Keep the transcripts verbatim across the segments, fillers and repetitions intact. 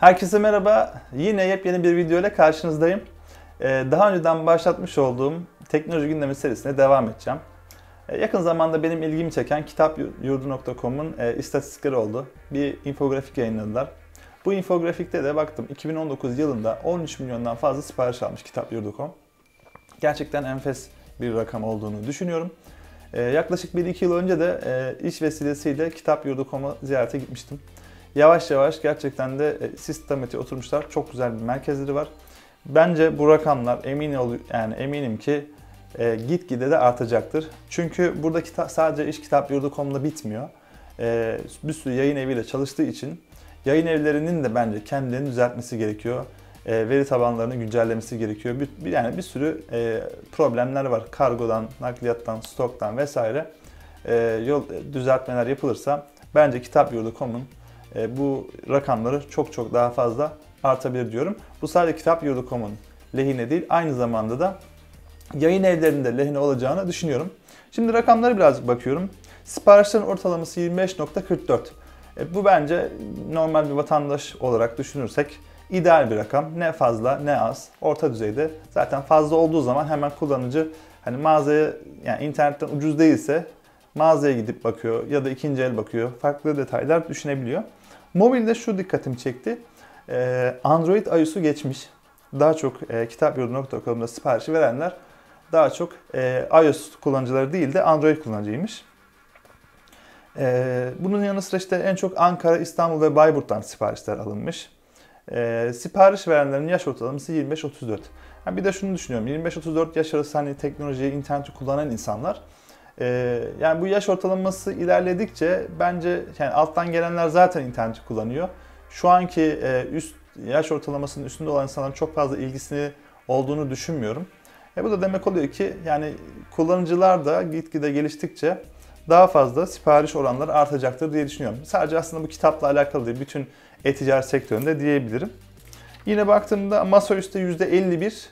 Herkese merhaba. Yine yepyeni bir video ile karşınızdayım. Daha önceden başlatmış olduğum teknoloji gündemi serisine devam edeceğim. Yakın zamanda benim ilgimi çeken kitapyurdu nokta com'un istatistikleri oldu. Bir infografik yayınladılar. Bu infografikte de baktım iki bin on dokuz yılında on üç milyondan fazla sipariş almış kitapyurdu nokta com. Gerçekten enfes bir rakam olduğunu düşünüyorum. Yaklaşık bir iki yıl önce de iş vesilesiyle kitapyurdu nokta com'a ziyarete gitmiştim. Yavaş yavaş gerçekten de sistematiğe oturmuşlar. Çok güzel bir merkezleri var. Bence bu rakamlar emin ol yani eminim ki e, gitgide de artacaktır. Çünkü burada kita sadece iş kitapyurdu nokta com'da bitmiyor. E, bir sürü yayın eviyle çalıştığı için yayın evlerinin de bence kendilerini düzeltmesi gerekiyor. E, veri tabanlarını güncellemesi gerekiyor. Bir, yani bir sürü e, problemler var. Kargodan, nakliyattan, stoktan vesaire e, yol düzeltmeler yapılırsa bence kitapyurdu nokta com'un bu rakamları çok çok daha fazla artabilir diyorum. Bu sadece kitapyurdu nokta com'un lehine değil, aynı zamanda da yayın evlerinde lehine olacağını düşünüyorum. Şimdi rakamlara birazcık bakıyorum. Siparişlerin ortalaması yirmi beş nokta kırk dört. Bu bence normal bir vatandaş olarak düşünürsek ideal bir rakam. Ne fazla ne az, orta düzeyde. Zaten fazla olduğu zaman hemen kullanıcı hani mağazaya, yani internetten ucuz değilse mağazaya gidip bakıyor ya da ikinci el bakıyor. Farklı detaylar düşünebiliyor. Mobilde şu dikkatimi çekti. Android ay o'su geçmiş. Daha çok kitapyurdu nokta com'da siparişi verenler daha çok ay o'su kullanıcıları değil de Android kullanıcıymış. Bunun yanı sıra işte en çok Ankara, İstanbul ve Bayburt'tan siparişler alınmış. Sipariş verenlerin yaş ortalaması yirmi beş otuz dört. Yani bir de şunu düşünüyorum. yirmi beş otuz dört yaş arası hani teknolojiyi, interneti kullanan insanlar. Ee, yani bu yaş ortalaması ilerledikçe bence yani alttan gelenler zaten interneti kullanıyor. Şu anki e, üst yaş ortalamasının üstünde olan insanların çok fazla ilgisini olduğunu düşünmüyorum. E, bu da demek oluyor ki yani kullanıcılar da gitgide geliştikçe daha fazla sipariş oranları artacaktır diye düşünüyorum. Sadece aslında bu kitapla alakalı değil, bütün e-ticaret sektöründe diyebilirim. Yine baktığımda masaüstü yüzde elli bir,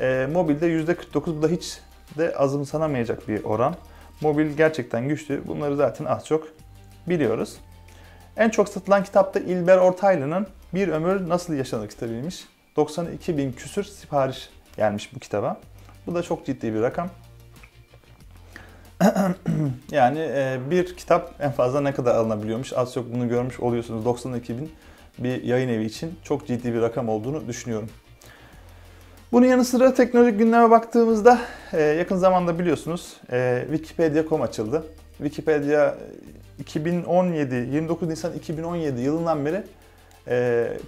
e, mobilde yüzde kırk dokuz. Bu da hiç de azımsanamayacak bir oran. Mobil gerçekten güçlü. Bunları zaten az çok biliyoruz. En çok satılan kitap da İlber Ortaylı'nın Bir Ömür Nasıl Yaşanır kitabıymış. doksan iki bin küsür sipariş gelmiş bu kitaba. Bu da çok ciddi bir rakam. Yani bir kitap en fazla ne kadar alınabiliyormuş? Az çok bunu görmüş oluyorsunuz. doksan iki bin bir yayın evi için çok ciddi bir rakam olduğunu düşünüyorum. Bunun yanı sıra teknolojik gündeme baktığımızda yakın zamanda biliyorsunuz Wikipedia nokta com açıldı. Wikipedia iki bin on yedi, yirmi dokuz Nisan iki bin on yedi yılından beri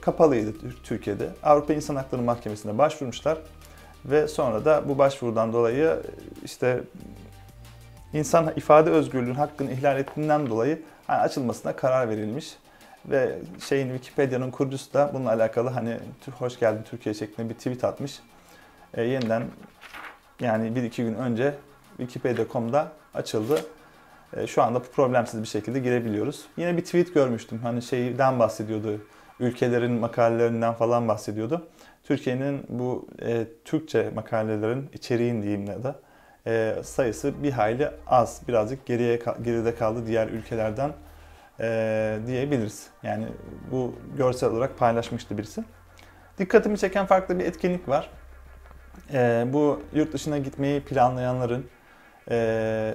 kapalıydı Türkiye'de. Avrupa İnsan Hakları Mahkemesi'ne başvurmuşlar ve sonra da bu başvurudan dolayı işte insan ifade özgürlüğünün hakkını ihlal ettiğinden dolayı yani açılmasına karar verilmiş. Ve şeyin Wikipedia'nın kurucusu da bununla alakalı hani hoş geldin Türkiye şeklinde bir tweet atmış. E, yeniden yani bir iki gün önce Wikipedia nokta com'da açıldı. E, şu anda problemsiz bir şekilde girebiliyoruz. Yine bir tweet görmüştüm. Hani şeyden bahsediyordu. Ülkelerin makalelerinden falan bahsediyordu. Türkiye'nin bu e, Türkçe makalelerin içeriğin diyeyim ya da e, sayısı bir hayli az. Birazcık geriye geride kaldı diğer ülkelerden. Ee, diyebiliriz. Yani bu görsel olarak paylaşmıştı birisi. Dikkatimi çeken farklı bir etkinlik var. Ee, bu yurt dışına gitmeyi planlayanların e,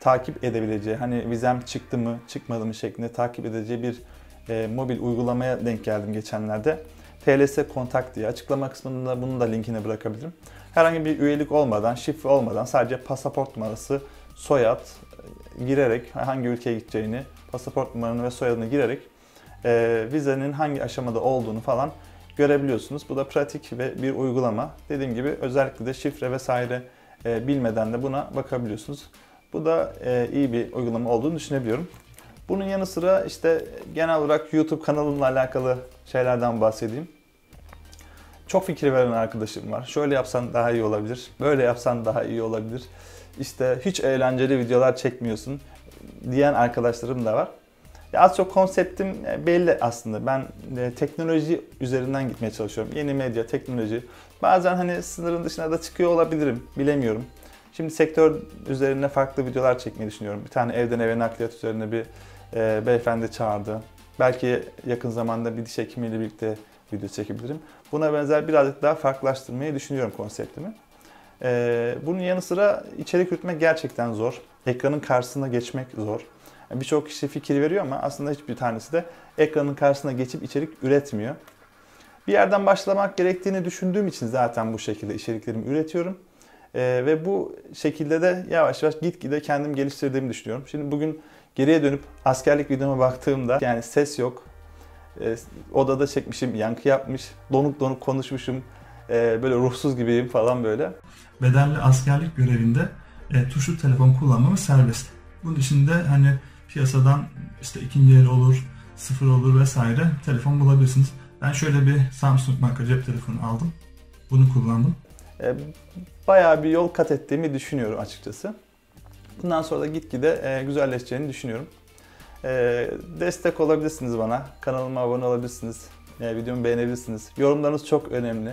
takip edebileceği, hani vizem çıktı mı çıkmadı mı şeklinde takip edeceği bir e, mobil uygulamaya denk geldim geçenlerde. T L S Contact diye. Açıklama kısmında bunu da linkine bırakabilirim. Herhangi bir üyelik olmadan, şifre olmadan sadece pasaport numarası, soyad girerek hangi ülkeye gideceğini, pasaport numaranı ve soyadını girerek e, vizenin hangi aşamada olduğunu falan görebiliyorsunuz. Bu da pratik ve bir uygulama. Dediğim gibi özellikle de şifre vesaire e, bilmeden de buna bakabiliyorsunuz. Bu da e, iyi bir uygulama olduğunu düşünebiliyorum. Bunun yanı sıra işte genel olarak YouTube kanalımla alakalı şeylerden bahsedeyim. Çok fikir veren arkadaşım var. Şöyle yapsan daha iyi olabilir, böyle yapsan daha iyi olabilir. İşte hiç eğlenceli videolar çekmiyorsun diyen arkadaşlarım da var. Ya az çok konseptim belli aslında. Ben teknoloji üzerinden gitmeye çalışıyorum. Yeni medya, teknoloji. Bazen hani sınırın dışına da çıkıyor olabilirim. Bilemiyorum. Şimdi sektör üzerine farklı videolar çekmeyi düşünüyorum. Bir tane evden eve nakliyat üzerine bir e, beyefendi çağırdı. Belki yakın zamanda bir diş hekimiyle birlikte video çekebilirim. Buna benzer birazcık daha farklılaştırmayı düşünüyorum konseptimi. Ee, bunun yanı sıra içerik üretmek gerçekten zor. Ekranın karşısına geçmek zor. Yani birçok kişi fikir veriyor ama aslında hiçbir tanesi de ekranın karşısına geçip içerik üretmiyor. Bir yerden başlamak gerektiğini düşündüğüm için zaten bu şekilde içeriklerimi üretiyorum. Ee, ve bu şekilde de yavaş yavaş gitgide kendim geliştirdiğimi düşünüyorum. Şimdi bugün geriye dönüp askerlik videoma baktığımda yani ses yok, e, odada çekmişim, yankı yapmış, donuk donuk konuşmuşum, e, böyle ruhsuz gibiyim falan böyle. Bedelli askerlik görevinde e, tuşlu telefon kullanmamız serbest. Bunun içinde hani piyasadan işte ikinci el olur, sıfır olur vesaire telefon bulabilirsiniz. Ben şöyle bir Samsung marka cep telefonu aldım, bunu kullandım. E, bayağı bir yol kat ettiğimi düşünüyorum açıkçası. Bundan sonra da gitgide güzelleşeceğini düşünüyorum. Destek olabilirsiniz bana. Kanalıma abone olabilirsiniz. Videomu beğenebilirsiniz. Yorumlarınız çok önemli.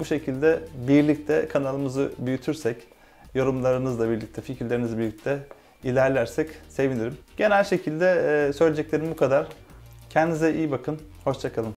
Bu şekilde birlikte kanalımızı büyütürsek, yorumlarınızla birlikte, fikirlerinizle birlikte ilerlersek sevinirim. Genel şekilde söyleyeceklerim bu kadar. Kendinize iyi bakın. Hoşça kalın.